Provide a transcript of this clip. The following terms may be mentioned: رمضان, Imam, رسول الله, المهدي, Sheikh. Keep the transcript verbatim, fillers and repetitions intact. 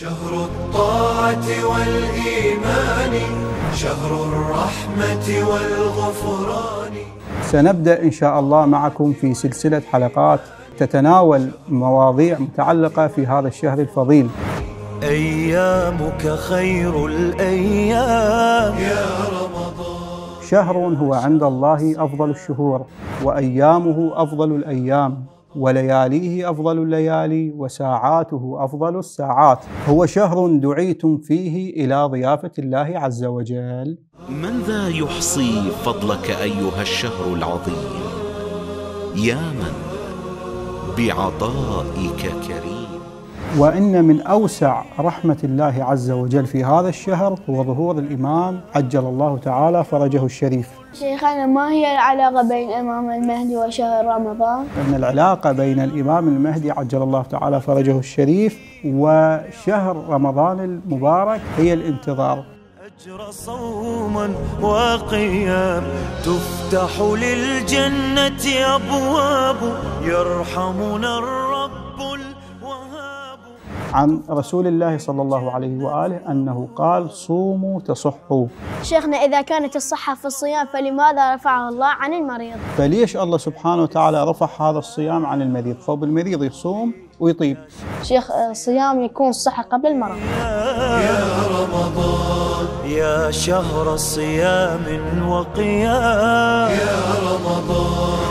شهر الطاعة والإيمان، شهر الرحمة والغفران. سنبدأ إن شاء الله معكم في سلسلة حلقات تتناول مواضيع متعلقة في هذا الشهر الفضيل. أيامك خير الأيام يا رمضان. شهر هو عند الله أفضل الشهور، وأيامه أفضل الأيام، ولياليه أفضل الليالي، وساعاته أفضل الساعات. هو شهر دعيتم فيه إلى ضيافة الله عز وجل. من ذا يحصي فضلك أيها الشهر العظيم، يا من بعطائك كريم. وإن من أوسع رحمة الله عز وجل في هذا الشهر هو ظهور الإمام عجل الله تعالى فرجه الشريف. شيخنا، ما هي العلاقة بين الإمام المهدي وشهر رمضان؟ إن العلاقة بين الإمام المهدي عجل الله تعالى فرجه الشريف وشهر رمضان المبارك هي الانتظار. أجر صوما وقيام، تفتح للجنة أبواب، يرحمنا الرب الوهاب. عن رسول الله صلى الله عليه وآله أنه قال: صوموا تصحوا. شيخنا، إذا كانت الصحة في الصيام فلماذا رفعه الله عن المريض؟ فليش الله سبحانه وتعالى رفع هذا الصيام عن المريض؟ فوق المريض يصوم ويطيب. شيخ، الصيام يكون صحة قبل المرض. يا رمضان يا شهر صيام وقيام، يا رمضان